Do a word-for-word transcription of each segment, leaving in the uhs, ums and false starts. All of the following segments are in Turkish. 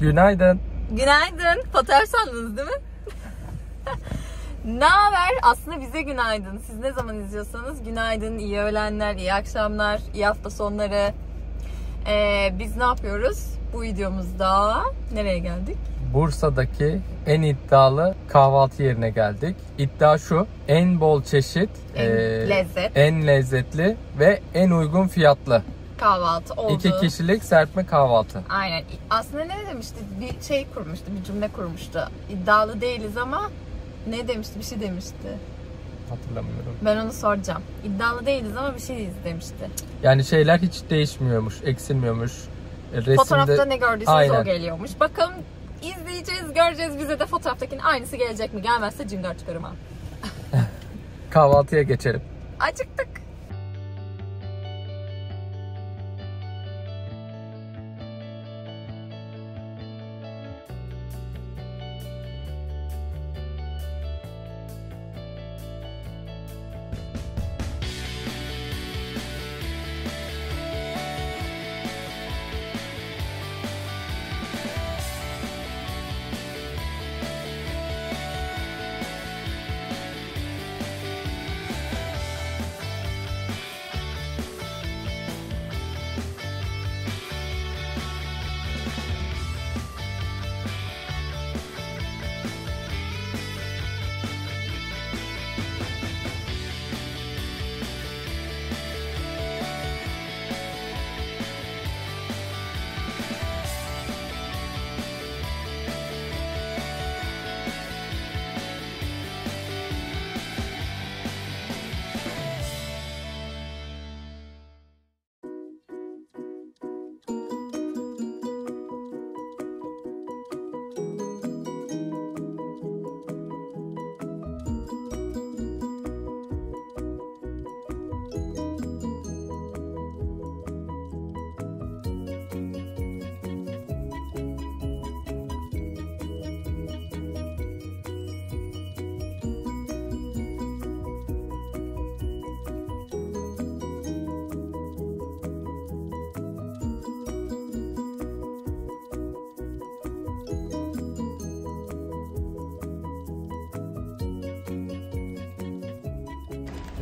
Günaydın. Günaydın. Fotoğraf sandınız değil mi? Ne haber? Aslında bize günaydın. Siz ne zaman izliyorsanız günaydın, iyi öğlenler, iyi akşamlar, iyi hafta sonları. Ee, biz ne yapıyoruz? Bu videomuzda nereye geldik? Bursa'daki en iddialı kahvaltı yerine geldik. İddia şu: en bol çeşit, en, e, lezzet. en lezzetli ve en uygun fiyatlı kahvaltı oldu. İki kişilik serpme kahvaltı. Aynen. Aslında ne demişti? Bir şey kurmuştu, bir cümle kurmuştu. İddialı değiliz ama ne demişti? Bir şey demişti. Hatırlamıyorum. Ben onu soracağım. İddialı değiliz ama bir şeyiz demişti. Yani şeyler hiç değişmiyormuş, eksilmiyormuş. Resimde... Fotoğrafta ne gördüyseniz o geliyormuş. Bakalım izleyeceğiz, göreceğiz. Bize de fotoğraftakinin aynısı gelecek mi? Gelmezse cimdar çıkarım ha. Kahvaltıya geçelim. Acıktık.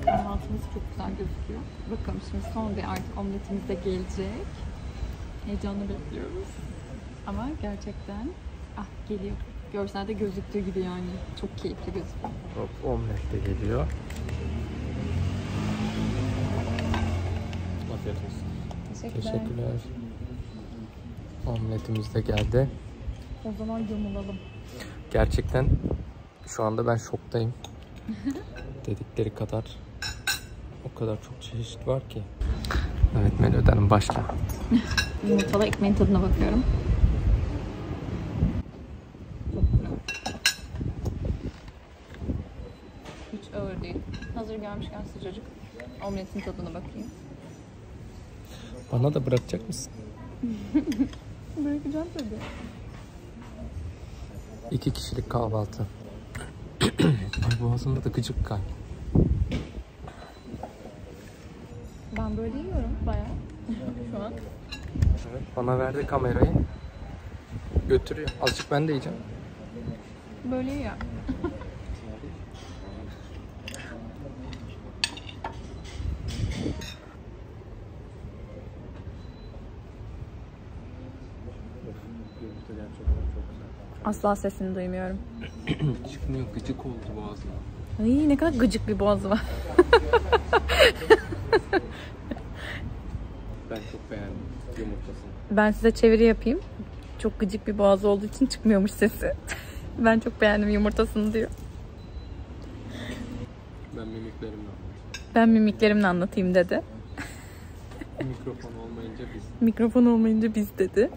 Kahvaltımız çok güzel gözüküyor. Bakalım şimdi son bir artık omletimiz de gelecek. Heyecanla bekliyoruz. Ama gerçekten ah geliyor. Görselde gözüktüğü gibi yani. Çok keyifli gözüküyor. Hop, omlet de geliyor. Afiyet olsun. Teşekkürler. Teşekkürler. Omletimiz de geldi. O zaman gömülelim. Gerçekten şu anda ben şoktayım. Dedikleri kadar o kadar çok çeşit var ki. Evet Melodi Hanım, başla. Yumurtalı ekmeğin tadına bakıyorum. Hiç ağır değil. Hazır gelmişken sıcacık omletin tadına bakayım. Bana da bırakacak mısın? Bırakacağım tabii. İki kişilik kahvaltı. Ay, boğazımda da gıcık kay. Ben böyle yiyorum bayağı şu an. Evet, bana verdi kamerayı. Götürüyor. Azıcık ben de yiyeceğim. Böyle ya. Asla sesini duymuyorum. Çıkmıyor, gıcık oldu boğazına. Ay, ne kadar gıcık bir boğazı var. Ben çok beğendim yumurtasını. Ben size çeviri yapayım. Çok gıcık bir boğazı olduğu için çıkmıyormuş sesi. Ben çok beğendim yumurtasını diyor. Ben mimiklerimle anlatayım. Ben mimiklerimle anlatayım dedi. Mikrofon olmayınca biz. Mikrofon olmayınca biz dedi.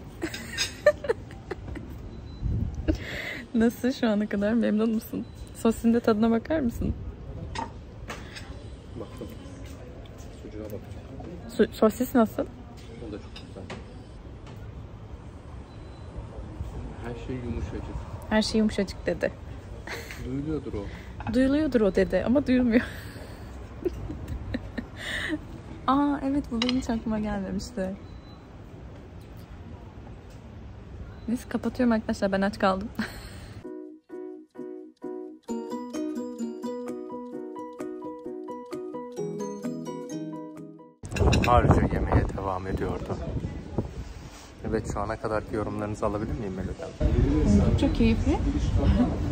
Nasıl, şu ana kadar memnun musun? Sosun da tadına bakar mısın? Baktım. Sucuğa bakacağım. Sosis nasıl? O da çok güzel. Her şey yumuşacık. Her şey yumuşacık dedi. Duyuluyordur o. Duyuluyordur o dedi ama duyulmuyor. Aa evet, bu benim hiç aklıma gelmemişti. Neyse kapatıyorum arkadaşlar, ben aç kaldım. Harika yemeğe devam ediyordu. Evet, şu ana kadarki yorumlarınızı alabilir miyim Melodi Hanım? Çok keyifli.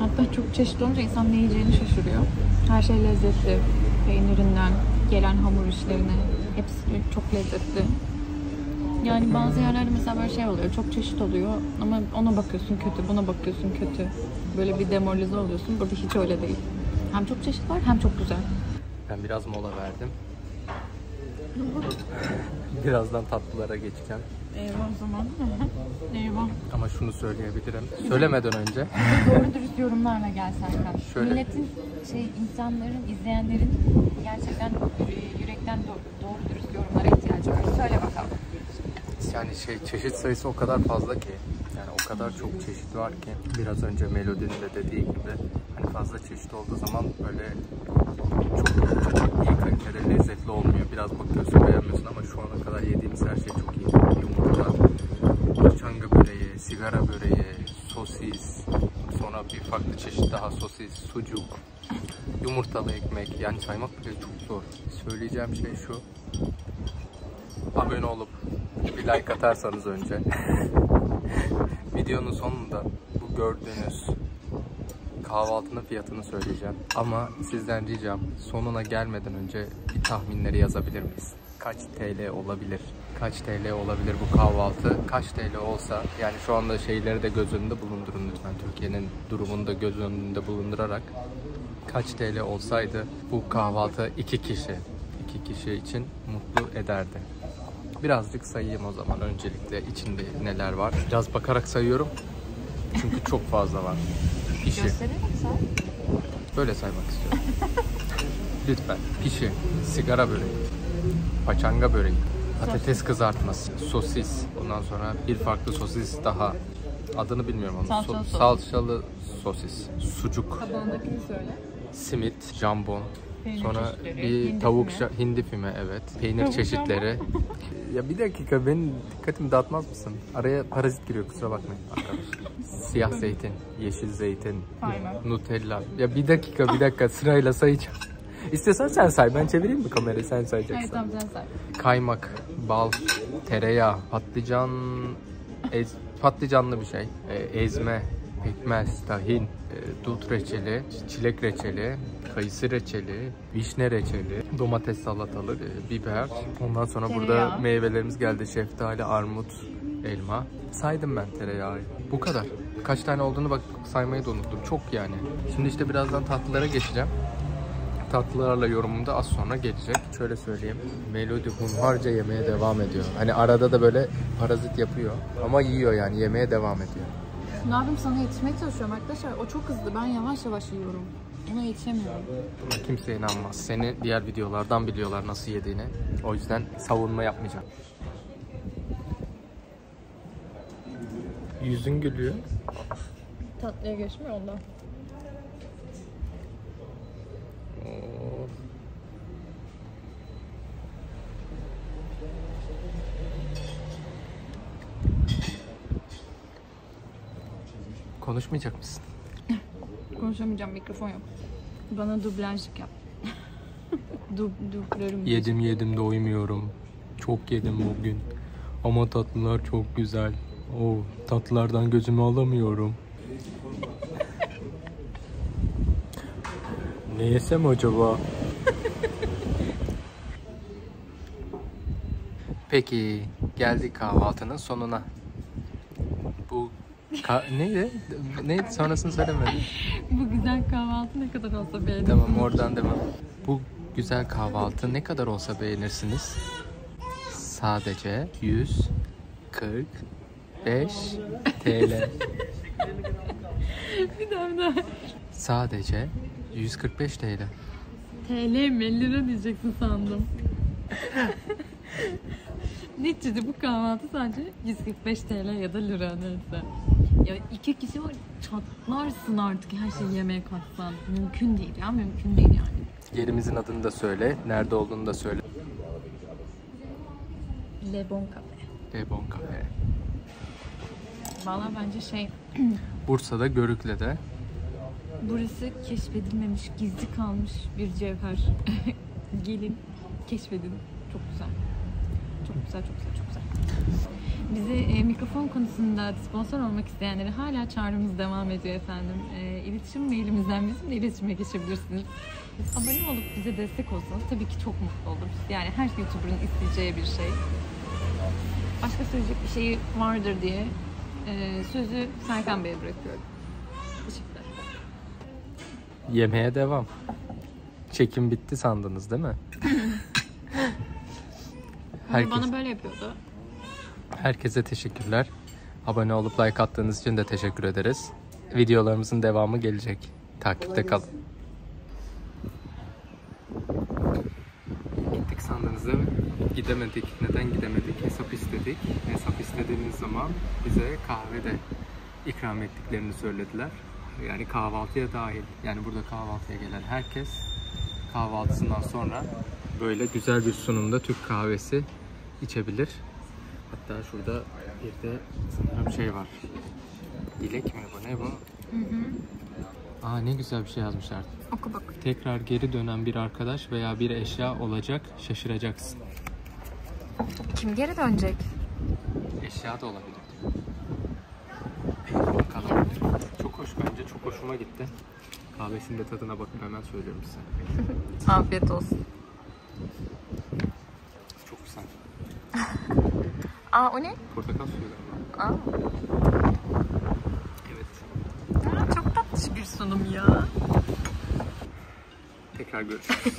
Hatta çok çeşitli olunca insan ne yiyeceğini şaşırıyor. Her şey lezzetli. Peynirinden, gelen hamur işlerine, hepsi çok lezzetli. Yani bazı yerlerde mesela böyle şey oluyor, çok çeşit oluyor ama ona bakıyorsun kötü, buna bakıyorsun kötü. Böyle bir demoralize oluyorsun. Burada hiç öyle değil. Hem çok çeşit var, hem çok güzel. Ben biraz mola verdim. Birazdan tatlılara geçeceğim. Eyvah zaman ne? Eyvah. Ama şunu söyleyebilirim. Söylemeden önce. Doğru dürüst yorumlarla gel Serkan. Şöyle. Milletin, şey, insanların, izleyenlerin gerçekten yürekten doğru, doğru dürüst yorumlara ihtiyacı var. Söyle bakalım. Yani şey, çeşit sayısı o kadar fazla ki. Yani o kadar çok çeşit var ki. Biraz önce Melodi'nin de dediği gibi. Hani fazla çeşit olduğu zaman böyle çok, çok iyi kalitede lezzetli olmuyor. Biraz bakıyorsun beğenmiyorsun ama şu ana kadar yediğimiz her şey çok iyi. Çanga böreği, sigara böreği, sosis, sonra bir farklı çeşit daha sosis, sucuk, yumurtalı ekmek. Yani saymak bile çok zor. Söyleyeceğim şey şu: abone olup bir like atarsanız önce. Videonun sonunda bu gördüğünüz kahvaltının fiyatını söyleyeceğim. Ama sizden ricam, sonuna gelmeden önce bir tahminleri yazabilir miyiz? Kaç T L olabilir? Kaç T L olabilir bu kahvaltı? Kaç T L olsa, yani şu anda şeyleri de göz önünde bulundurun lütfen. Türkiye'nin durumunu da göz önünde bulundurarak. Kaç T L olsaydı bu kahvaltı iki kişi, iki kişi için mutlu ederdi. Birazcık sayayım o zaman öncelikle içinde neler var. Biraz bakarak sayıyorum. Çünkü çok fazla var. İşi. Gösterelim say. Böyle saymak istiyorum. Lütfen. Pişi, sigara böreği, paçanga böreği, patates kızartması, sosis, ondan sonra bir farklı sosis daha, adını bilmiyorum onu. Salçalı, so salçalı sosis, sucuk, tabağındakini söyle, simit, jambon, peynir, sonra bir hindi tavuk füme. hindi füme evet, peynir tavuk çeşitleri. Ya bir dakika, benim dikkatimi dağıtmaz mısın? Araya parazit giriyor, kusura bakmayın arkadaşlar. Siyah zeytin, yeşil zeytin, aynen. Nutella. Ya bir dakika bir dakika sırayla sayacağım. İstiyorsan sen say, ben çevireyim mi kamerayı, sen sayacaksın. Hayır tamam, sen say. Kaymak, bal, tereyağı, patlıcan, ez, patlıcanlı bir şey, e, ezme, pekmez, tahin, e, dut reçeli, çilek reçeli, kayısı reçeli, vişne reçeli, domates salatalık, e, biber. Ondan sonra tereyağı. Burada meyvelerimiz geldi, şeftali, armut, elma. Saydım ben tereyağı. Bu kadar. Kaç tane olduğunu bak saymayı da unuttum. Çok yani. Şimdi işte birazdan tatlılara geçeceğim. Tatlılarla yorumum da az sonra gelecek. Şöyle söyleyeyim. Melodi hunharca yemeye devam ediyor. Hani arada da böyle parazit yapıyor. Ama yiyor yani. Yemeye devam ediyor. Ne yapayım, sana yetişmeye çalışıyorum arkadaşlar. O çok hızlı. Ben yavaş yavaş yiyorum. Ona yetişemiyorum. Kimse inanmaz. Seni diğer videolardan biliyorlar nasıl yediğini. O yüzden savunma yapmayacağım. Yüzün gülüyor. Tatlıya geçmiyor ondan. Konuşmayacak mısın? Konuşamayacağım, mikrofon yok. Bana dublajlık yap. Dub, dublarım. Yedim yedim doymuyorum. Çok yedim bugün. Ama tatlılar çok güzel. Oo, tatlılardan gözümü alamıyorum. Ne yesem acaba? Peki, geldik kahvaltının sonuna. Bu Ka neydi? Neydi? Sonrasını söylemedim. Bu güzel kahvaltı ne kadar olsa beğenirsiniz. Tamam, oradan devam. Bu güzel kahvaltı ne kadar olsa beğenirsiniz. Sadece yüz kırk beş T L. Bir daha bir daha. Sadece yüz kırk beş T L. T L mi? Lira diyeceksin sandım. Neticede bu kahvaltı sadece yüz kırk beş T L ya da lira neyse. Ya iki kişi var, çatlarsın artık her şeyi yemeğe katsan. Mümkün değil ya, mümkün değil yani. Yerimizin adını da söyle, nerede olduğunu da söyle. Le Bon Cafe. Le Bon Cafe. Valla bence şey... Bursa'da, Görükle'de. Burası keşfedilmemiş, gizli kalmış bir cevher. Gelin, keşfedin. Çok güzel. Çok güzel, çok güzel, çok güzel. Bizi e, mikrofon konusunda sponsor olmak isteyenleri hala çağrımız devam ediyor efendim. E, iletişim mailimizden bizimle iletişime geçebilirsiniz. Abone olup bize destek olsanız tabii ki çok mutlu oluruz. Yani her YouTuber'ın isteyeceği bir şey. Başka söyleyecek bir şey vardır diye e, sözü Serkan Bey'e bırakıyorum. Teşekkürler. Yemeğe devam. Çekim bitti sandınız değil mi? Herkes... Bana böyle yapıyordu. Herkese teşekkürler. Abone olup like attığınız için de teşekkür ederiz. Videolarımızın devamı gelecek. Takipte kalın. Gittik sandınız değil mi? Gidemedik. Neden gidemedik? Hesap istedik. Hesap istediğimiz zaman bize kahvede ikram ettiklerini söylediler. Yani kahvaltıya dahil. Yani burada kahvaltıya gelen herkes kahvaltısından sonra böyle güzel bir sunumda Türk kahvesi içebilir. Hatta şurada bir de sanırım şey var. Dilek mi bu? Ne bu? Hı hı. Aa, ne güzel bir şey yazmışlar. Oku bak. Tekrar geri dönen bir arkadaş veya bir eşya olacak, şaşıracaksın. Kim geri dönecek? Eşya da olabilir. Bakalım. Çok hoş bence, çok hoşuma gitti. Kahvesinin de tadına bakın, hemen söylüyorum size. Afiyet olsun. Çok güzel. Aa, o ne? Portakal suyu. Aa. Evet. Aa, çok tatlış bir sunum ya. Tekrar görüşürüz.